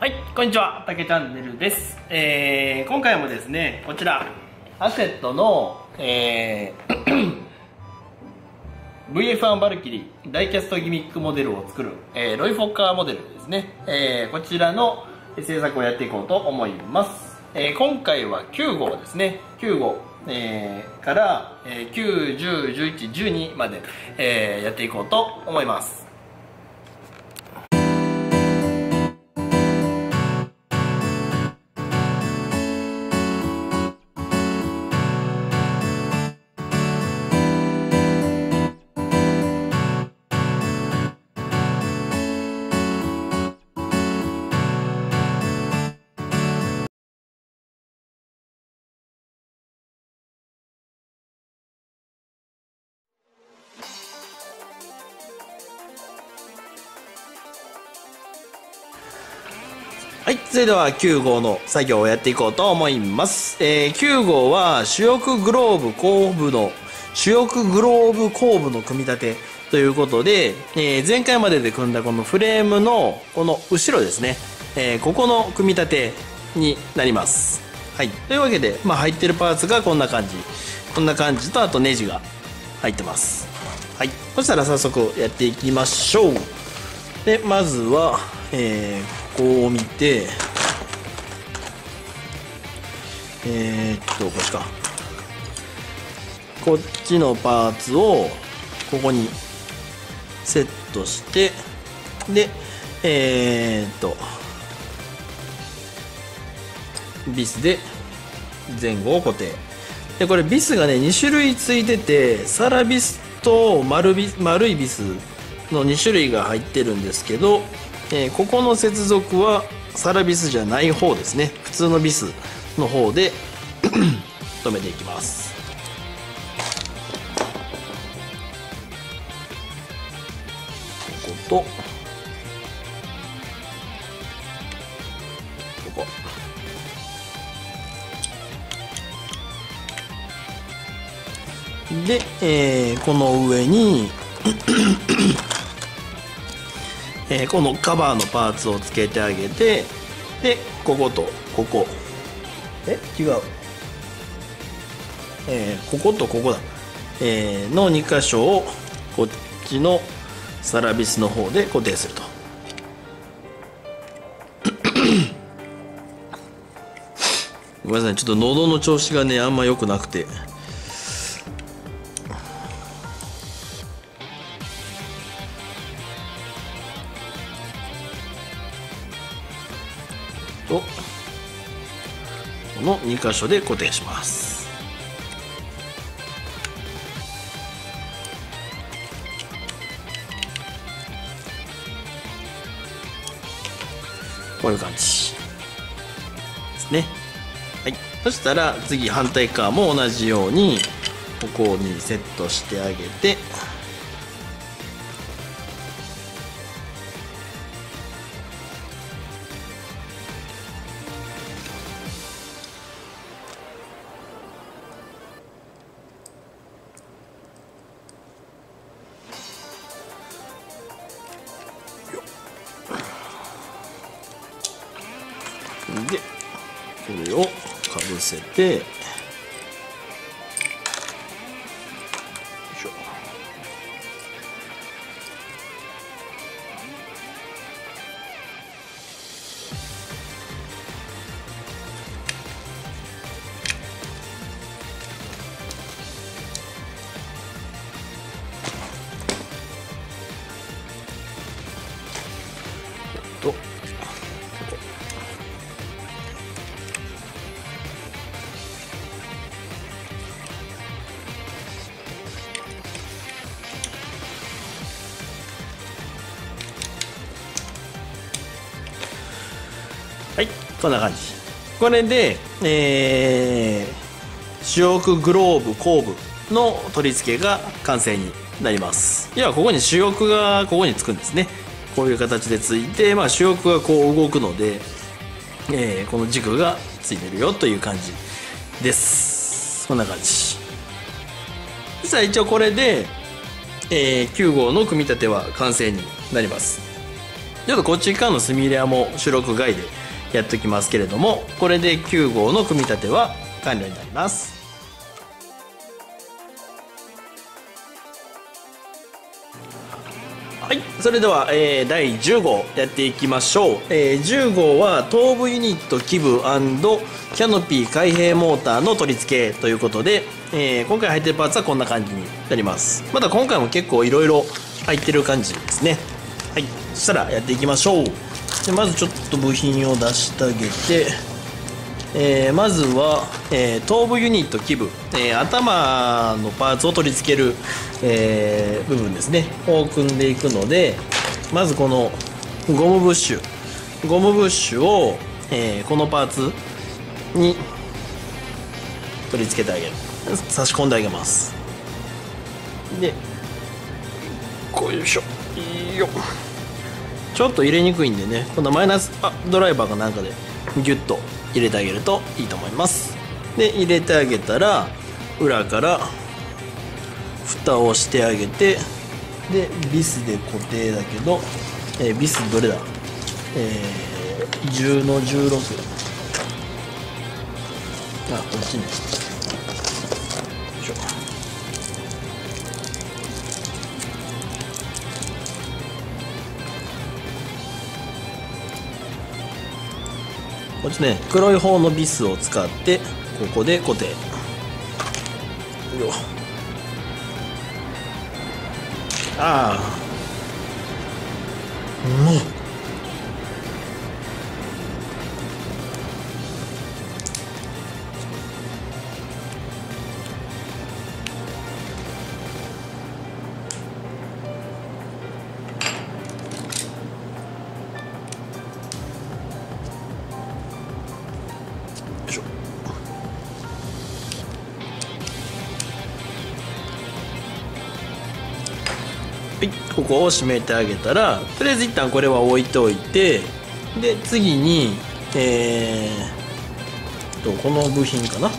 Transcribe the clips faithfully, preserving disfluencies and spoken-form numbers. はい、こんにちは、たけチャンネルです。えー、今回もですね、こちらアセットの、えー、ブイエフワン バルキリーダイキャストギミックモデルを作る、えー、ロイ・フォッカーモデルですね、えー、こちらの制作をやっていこうと思います。えー、今回はきゅう号ですね。きゅう号、えー、から、えー、きゅう、じゅう、じゅういち、じゅうにまで、えー、やっていこうと思います。はい、それではきゅう号の作業をやっていこうと思います。えー、きゅう号は主翼グローブ後部の主翼グローブ後部の組み立てということで、えー、前回までで組んだこのフレームのこの後ろですね、えー、ここの組み立てになります。はい、というわけで、まあ、入ってるパーツがこんな感じこんな感じと、あとネジが入ってます。はい、そしたら早速やっていきましょう。で、まずは、えーここを見て、えー、っとこっちかこっちのパーツをここにセットして、でえー、っとビスで前後を固定。でこれビスがねに種類ついてて、サラビスと丸ビス、丸いビスのに種類が入ってるんですけど、えー、ここの接続はサラビスじゃない方ですね。普通のビスの方で留めていきます。こことここ。で、えー、この上にえー、このカバーのパーツをつけてあげて、でこことここえ違う、えー、こことここだ、えー、のに箇所をこっちのサラビスの方で固定すると。ごめんなさい、ちょっと喉の調子がねあんま良くなくて。このに箇所で固定します。こういう感じですね。はい、そしたら次反対側も同じようにここにセットしてあげて、でこれをかぶせて、よいしょ。とはい、こんな感じ。これで、えー、主翼グローブ後部の取り付けが完成になります。要はここに主翼がここにつくんですね。こういう形でついて、まあ、主翼がこう動くので、えー、この軸がついてるよという感じです。こんな感じ。実は一応これで、えー、きゅう号の組み立ては完成になります。ちょっとこっち側の墨入れはもう収録外でやっときますけれども、これできゅう号の組み立ては完了になります。はい、それでは、えー、だいじゅう号やっていきましょう。えー、じゅう号は頭部ユニット基部&キャノピー開閉モーターの取り付けということで、えー、今回入ってるパーツはこんな感じになります。また今回も結構いろいろ入ってる感じですね。はい、そしたらやっていきましょう。でまずちょっと部品を出してあげて、えー、まずは、えー、頭部ユニット基部、えー、頭のパーツを取り付けるえー、部分ですねを組んでいくので、まずこのゴムブッシュゴムブッシュを、えー、このパーツに取り付けてあげる、差し込んであげます。でこうよいしょよっ、ちょっと入れにくいんでね、このマイナスあドライバーかなんかでギュッと入れてあげるといいと思います。で入れてあげたら裏から蓋をしてあげて、でビスで固定だけど、えー、ビスどれだ、えー、じゅうのじゅうろく、あこっちに、よいしょ、こっちね、黒い方のビスを使ってここで固定よ。ああもうよいしょ。ここを締めてあげたら、とりあえず一旦これは置いておいて、で次に、えー、とこの部品かな、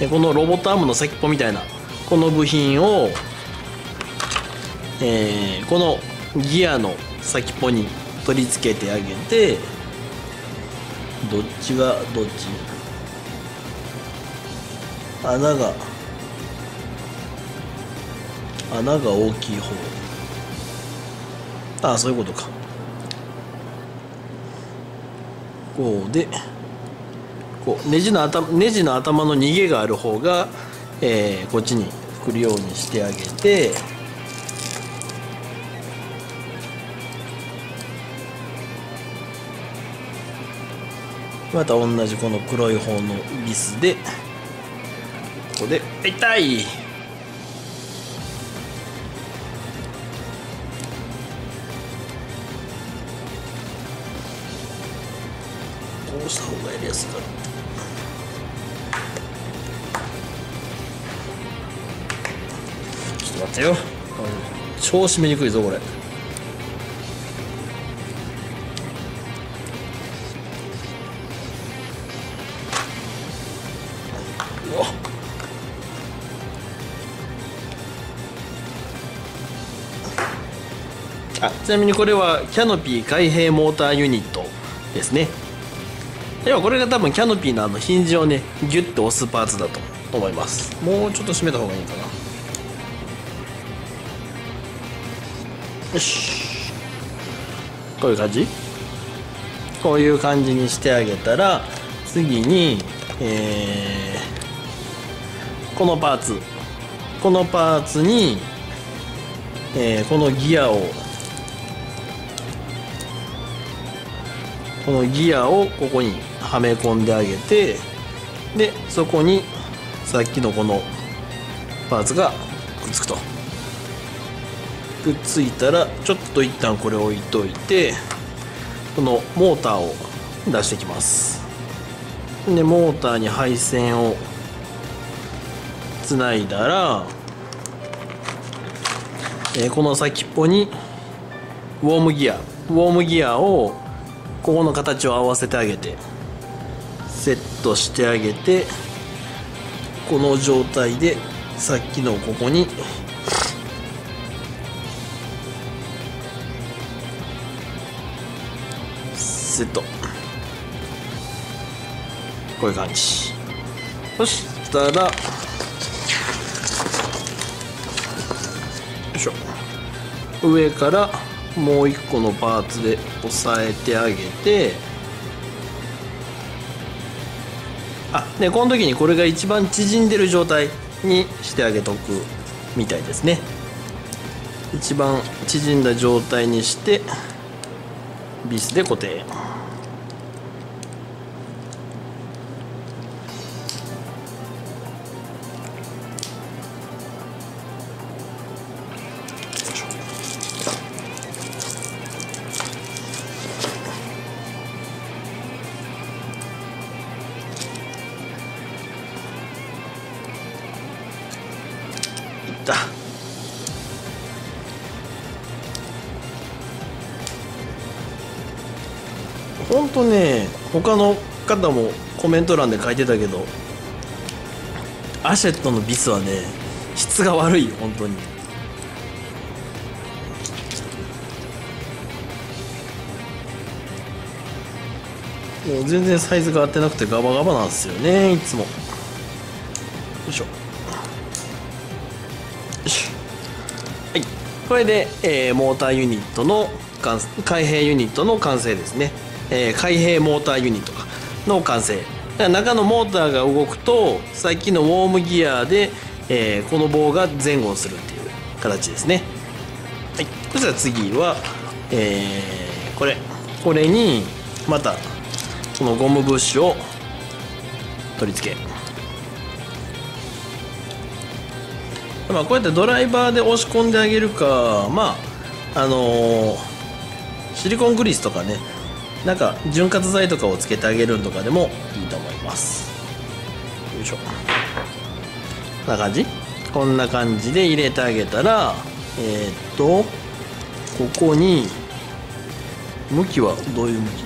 でこのロボットアームの先っぽみたいなこの部品を、えー、このギアの先っぽに取り付けてあげて、どっちがどっち穴が穴が大きい方、ああそういうことか、こうでこうネジの頭ネジの頭の逃げがある方が、えー、こっちに来るようにしてあげて、また同じこの黒い方のビスでここで痛いした方がやりやすいから、ちょっと待ってよ、超締めにくいぞこれ。あちなみにこれはキャノピー開閉モーターユニットですね。今これが多分キャノピーのあのヒンジをねギュッと押すパーツだと思います。もうちょっと締めた方がいいかな、よしこういう感じこういう感じにしてあげたら、次に、えー、このパーツこのパーツに、えー、このギアをこのギアをここにはめ込んであげて、でそこにさっきのこのパーツがくっつくと、くっついたらちょっと一旦これ置いといて、このモーターを出していきます。でモーターに配線をつないだら、えー、この先っぽにウォームギアウォームギアをここの形を合わせてあげてセットしてあげて、この状態でさっきのここにセット。こういう感じ。そしたら、よいしょ。上からもう一個のパーツで押さえてあげて、あ、ね、この時にこれが一番縮んでる状態にしてあげとくみたいですね。一番縮んだ状態にしてビスで固定。ほんとね、他の方もコメント欄で書いてたけど、アシェットのビスはね、質が悪い、本当に。もう全然サイズが合ってなくてガバガバなんですよね、いつも。よいしょ。よいしょ。はい。これで、えー、モーターユニットの完成、開閉ユニットの完成ですね。えー、開閉モーターユニットの完成。中のモーターが動くと、さっきのウォームギアで、えー、この棒が前後するっていう形ですね。はい、そしたら次は、えー、これこれにまたこのゴムブッシュを取り付け、まあ、こうやってドライバーで押し込んであげるか、まああのー、シリコングリスとかね、なんか潤滑剤とかをつけてあげるとかでもいいと思います。よいしょ。こんな感じこんな感じで入れてあげたら、えー、っとここに向きはどういう向き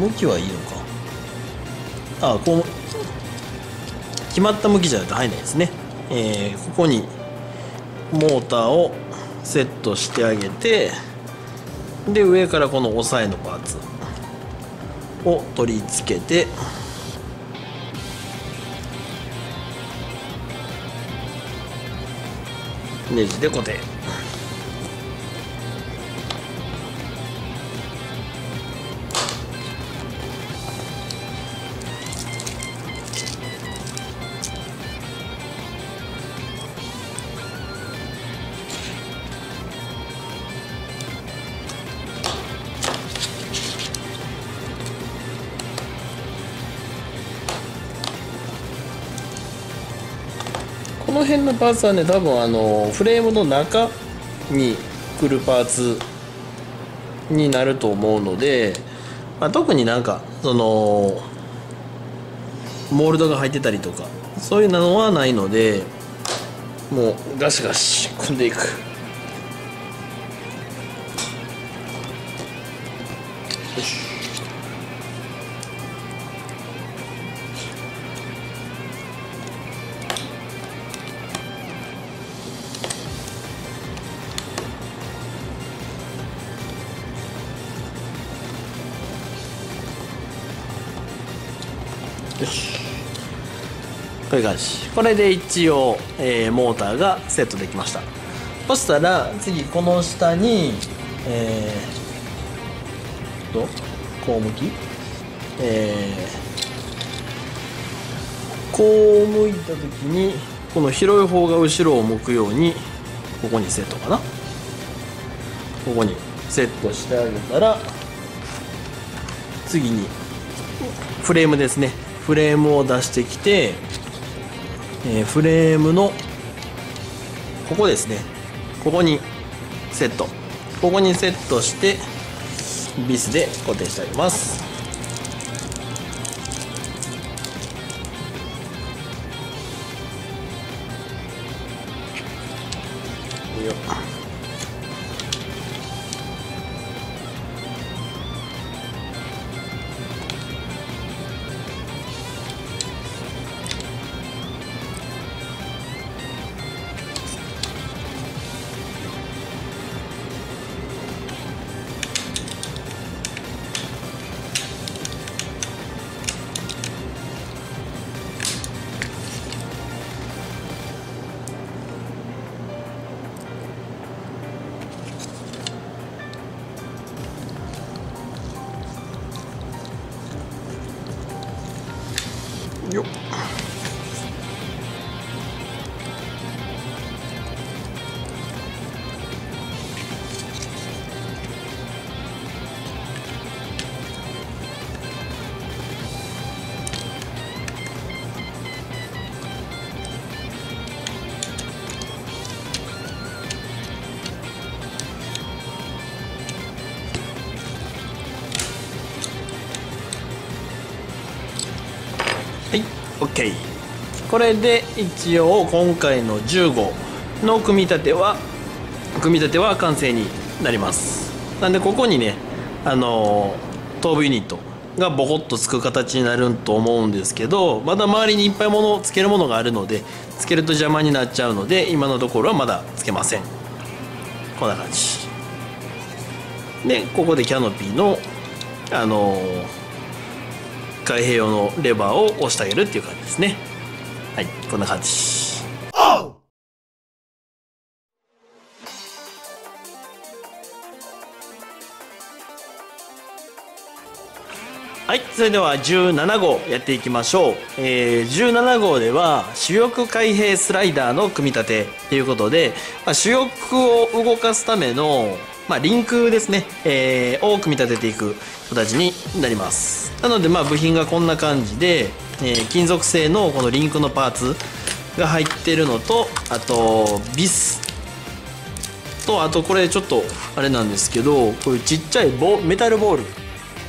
向きはいいのか、ああ、こう決まった向きじゃないと入らないですね。えー、ここにモーターをセットしてあげて、で上からこの押さえのパーツを取り付けて、ネジで固定。この辺のパーツはね、多分あのフレームの中に来るパーツになると思うので、まあ、特になんかそのモールドが入ってたりとかそういうのはないので、もうガシガシ組んでいく。よし。こういう感じ。これで一応、えー、モーターがセットできました。そしたら次この下に、えー、とこう向き、えー、こう向いた時にこの広い方が後ろを向くように、ここにセットかな、ここにセットしてあげたら、次にフレームですね。フレームを出してきて、えー、フレームのここですね、ここにセットここにセットしてビスで固定してあげます。よっ。よっ。OK、これで一応今回のじゅう号の組み立ては組み立ては完成になります。なんでここにね、あのー、頭部ユニットがボコッとつく形になると思うんですけど、まだ周りにいっぱいものをつけるものがあるのでつけると邪魔になっちゃうので、今のところはまだつけません。こんな感じで、ここでキャノピーのあのー開閉用のレバーを押してあげるっていう感じですね。はい、こんな感じ。はい、それではじゅうなな号やっていきましょう。えー、じゅうなな号では主翼開閉スライダーの組み立てということで、まあ、主翼を動かすためのまあ、リンクですね、えー、を組み立てていく形になります。なので、まあ、部品がこんな感じで、えー、金属製のこのリンクのパーツが入ってるのと、あと、ビスと、あとこれちょっとあれなんですけど、こういうちっちゃいボメタルボー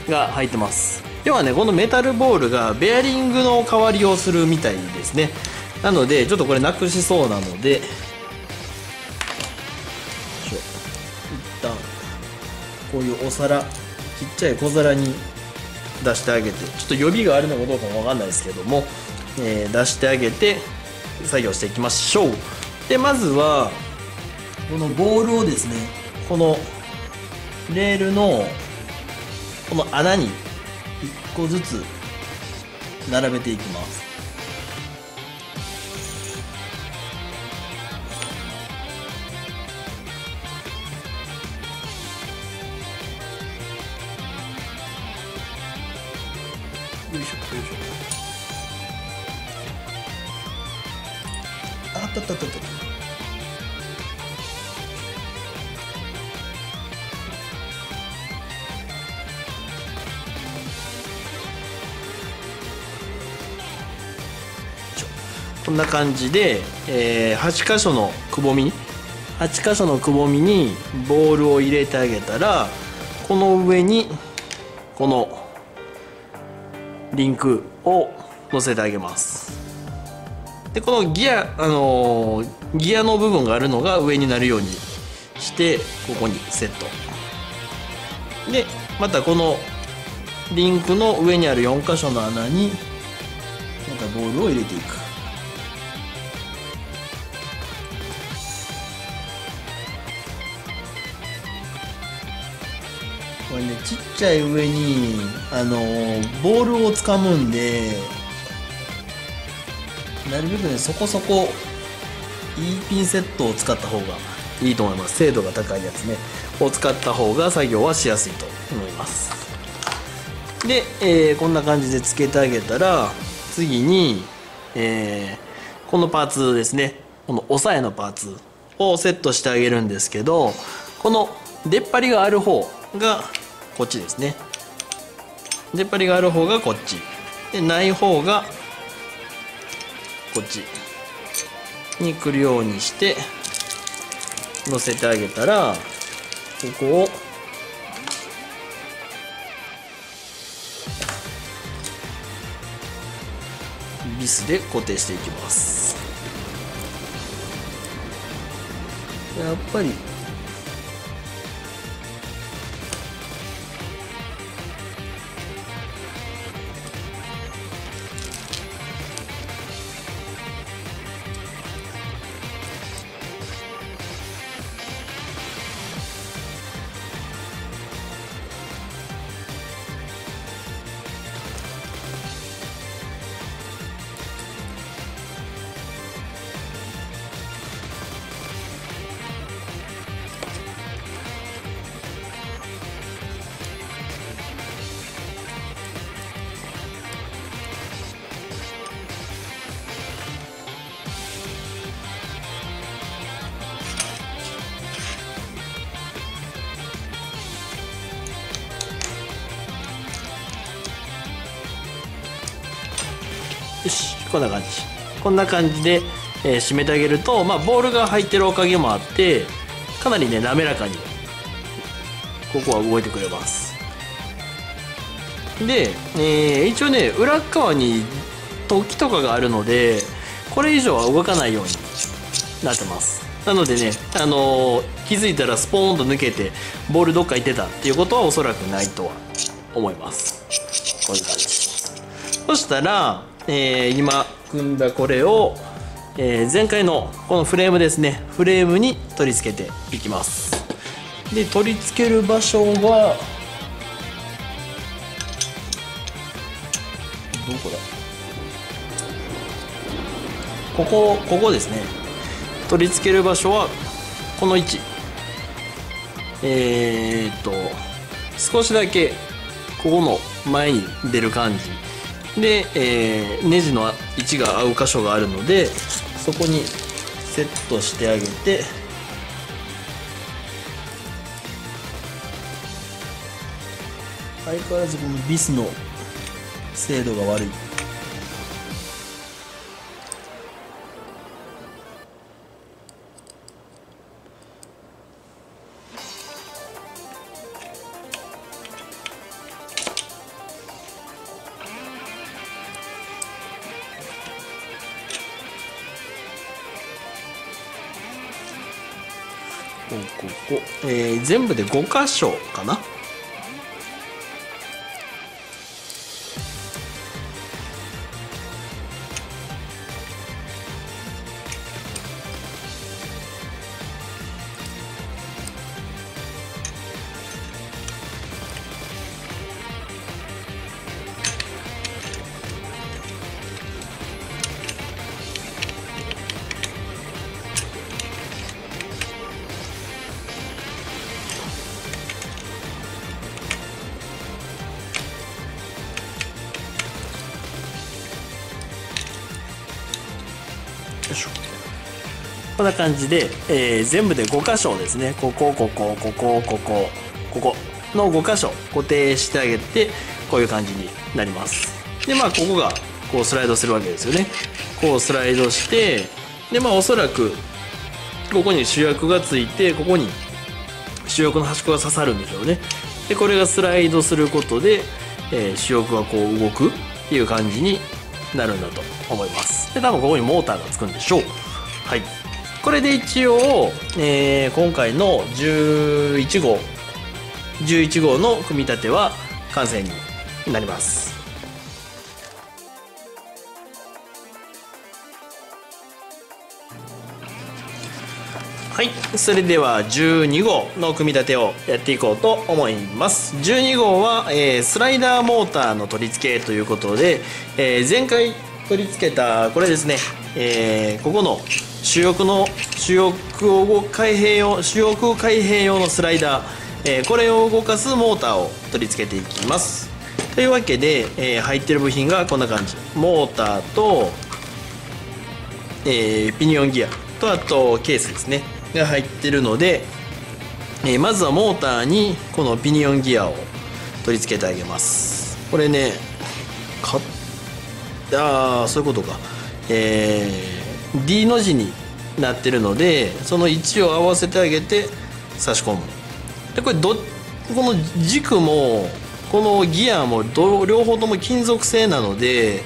ルが入ってます。要はね、このメタルボールがベアリングの代わりをするみたいですね。なので、ちょっとこれなくしそうなので、こういうお皿、ちっちゃい小皿に出してあげて、ちょっと予備があるのかどうかもわかんないですけども、えー、出してあげて作業していきましょう。で、まずはこのボールをですね、このレールのこの穴にいっこずつ並べていきます。あったったったった。こんな感じで、えー、はち箇所のくぼみはち箇所のくぼみにボールを入れてあげたら、この上にこのリンクを乗せてあげます。で、このギア、あのー、ギアの部分があるのが上になるようにしてここにセットで、またこのリンクの上にあるよん箇所の穴にまたボールを入れていく。これね、ちっちゃい上にあのー、ボールをつかむんで、なるべくね、そこそこいいピンセットを使った方がいいと思います。精度が高いやつねを使った方が作業はしやすいと思います。で、えー、こんな感じでつけてあげたら、次に、えー、このパーツですね、この押さえのパーツをセットしてあげるんですけど、この出っ張りがある方がこっちですね。出っ張りがある方がこっちで、ない方がこっちに来るようにして乗せてあげたら、ここをビスで固定していきます。やっぱりよし、こんな感じ。こんな感じで、えー、締めてあげると、まあ、ボールが入ってるおかげもあって、かなりね、滑らかに、ここは動いてくれます。で、えー、一応ね、裏側に突起とかがあるので、これ以上は動かないようになってます。なのでね、あのー、気づいたらスポーンと抜けて、ボールどっか行ってたっていうことはおそらくないとは思います。こういう感じ。そしたら、えー、今組んだこれを、えー、前回のこのフレームですね、フレームに取り付けていきます。で、取り付ける場所は、どこだ？ここ、ここですね。取り付ける場所はこの位置。えーっと少しだけここの前に出る感じで、えー、ネジの位置が合う箇所があるので、そこにセットしてあげて、相変わらずこのビスの精度が悪い。ここ、えー、全部でご箇所かな。こんな感じで、えー、全部でご箇所ですね。ここここここここここのご箇所固定してあげて、こういう感じになります。で、まあここがこうスライドするわけですよね。こうスライドして、でまあおそらくここに主役がついて、ここに主役の端っこが刺さるんでしょうね。でこれがスライドすることで、えー、主役がこう動くっていう感じになるんだと思います。で多分ここにモーターがつくんでしょう。はい、これで一応、えー、今回のじゅういちごうの組み立ては完成になります。はい、それではじゅうにごうの組み立てをやっていこうと思います。じゅうにごうは、えー、スライダーモーターの取り付けということで、えー、前回取り付けたこれですね、えー、ここの主翼の主翼を開閉用主翼を開閉用のスライダー、えー、これを動かすモーターを取り付けていきます。というわけで、えー、入ってる部品がこんな感じ。モーターと、えー、ピニオンギアと、あとケースですねが入ってるので、えー、まずはモーターにこのピニオンギアを取り付けてあげます。これね、かああそういうことか、えー、D の字になってるので、その位置を合わせてあげて差し込む。でこれどこの軸もこのギアもど両方とも金属製なので、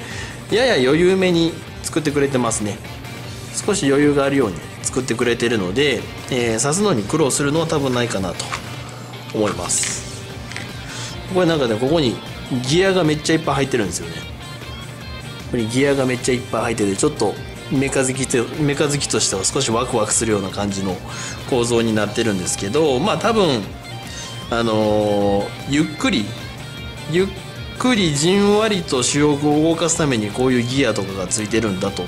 やや余裕めに作ってくれてますね。少し余裕があるように作ってくれてるので、えー、刺すのに苦労するのは多分ないかなと思います。これなんかね、ここにギアがめっちゃいっぱい入ってるんですよね。これギアがめっちゃいっぱい入ってて、ちょっとメカ好きとメカ好きとしては少しワクワクするような感じの構造になってるんですけど、まあ多分あのー、ゆっくりゆっくりじんわりと主翼を動かすためにこういうギアとかがついてるんだと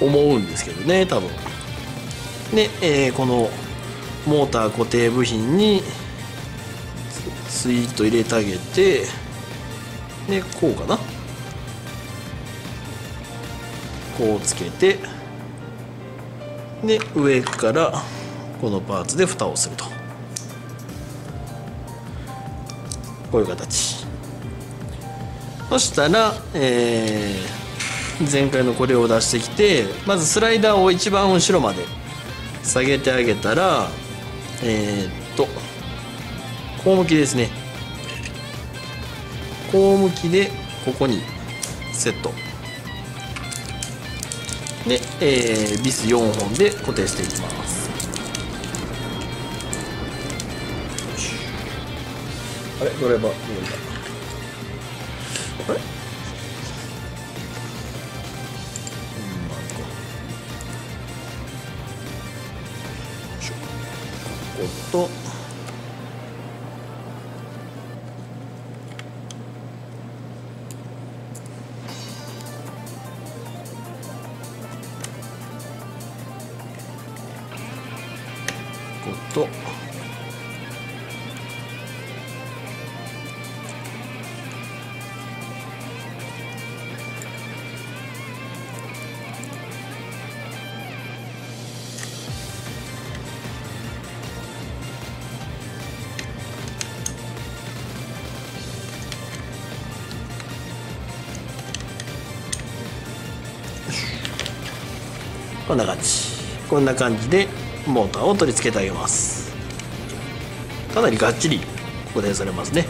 思うんですけどね、多分。で、えー、このモーター固定部品にスイッと入れてあげて、でこうかな、こうつけて、で上からこのパーツで蓋をすると、こういう形。そしたら、えー、前回のこれを出してきて、まずスライダーを一番後ろまで下げてあげたら、えー、っとこう向きですね、こう向きでここにセットで、えー、ビスよんほんで固定していきます。あれ、ドライバー見えるか。あれ、ここととこんな感じ、こんな感じでモーターを取り付けてあげます。かなりがっちり固定されますね。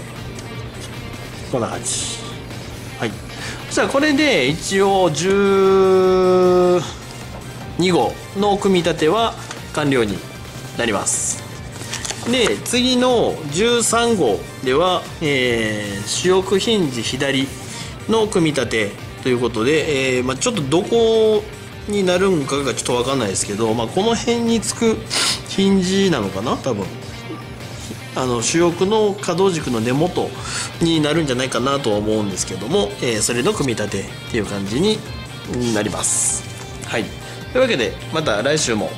こんな感じ。はい、そしたらこれで一応じゅうにごうの組み立ては完了になります。で次のじゅうさんごうでは、えー、主翼ヒンジ左の組み立てということで、えーまあ、ちょっとどこをになるんかがちょっと分かんないですけど、まあ、この辺につくヒンジなのかな、多分あの主翼の可動軸の根元になるんじゃないかなとは思うんですけども、えー、それの組み立てっていう感じになります。はい、というわけでまた来週も、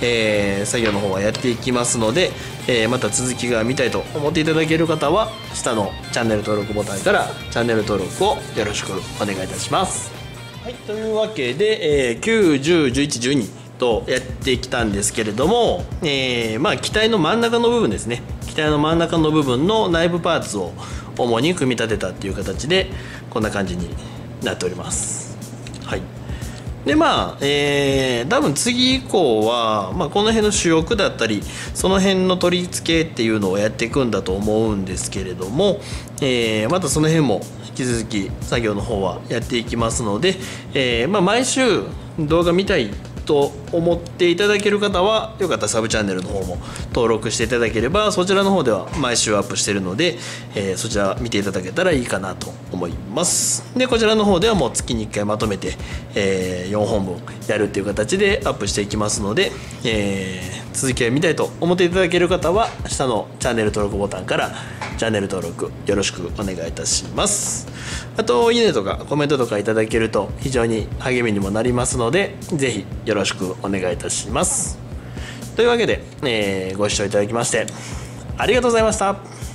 えー、作業の方はやっていきますので、えー、また続きが見たいと思っていただける方は下のチャンネル登録ボタンからチャンネル登録をよろしくお願いいたします。はい、というわけで、えー、きゅう、じゅう、じゅういち、じゅうにとやってきたんですけれども、えーまあ、機体の真ん中の部分ですね、機体の真ん中の部分の内部パーツを主に組み立てたっていう形でこんな感じになっております。はい、でまあ、えー、多分次以降は、まあ、この辺の主翼だったりその辺の取り付けっていうのをやっていくんだと思うんですけれども、えー、またその辺も引き続き作業の方はやっていきますので、えーまあ、毎週動画見たいと思っていただける方はよかったらサブチャンネルの方も登録していただければそちらの方では毎週アップしているので、えー、そちら見ていただけたらいいかなと思います。でこちらの方ではもう月にいっかいまとめて、えー、よんほんぶんやるっていう形でアップしていきますので、えー、続きを見たいと思っていただける方は下のチャンネル登録ボタンからチャンネル登録よろしくお願いいたします。あといいねとかコメントとかいただけると非常に励みにもなりますのでぜひよろしくお願いいたします。というわけで、えー、ご視聴いただきましてありがとうございました。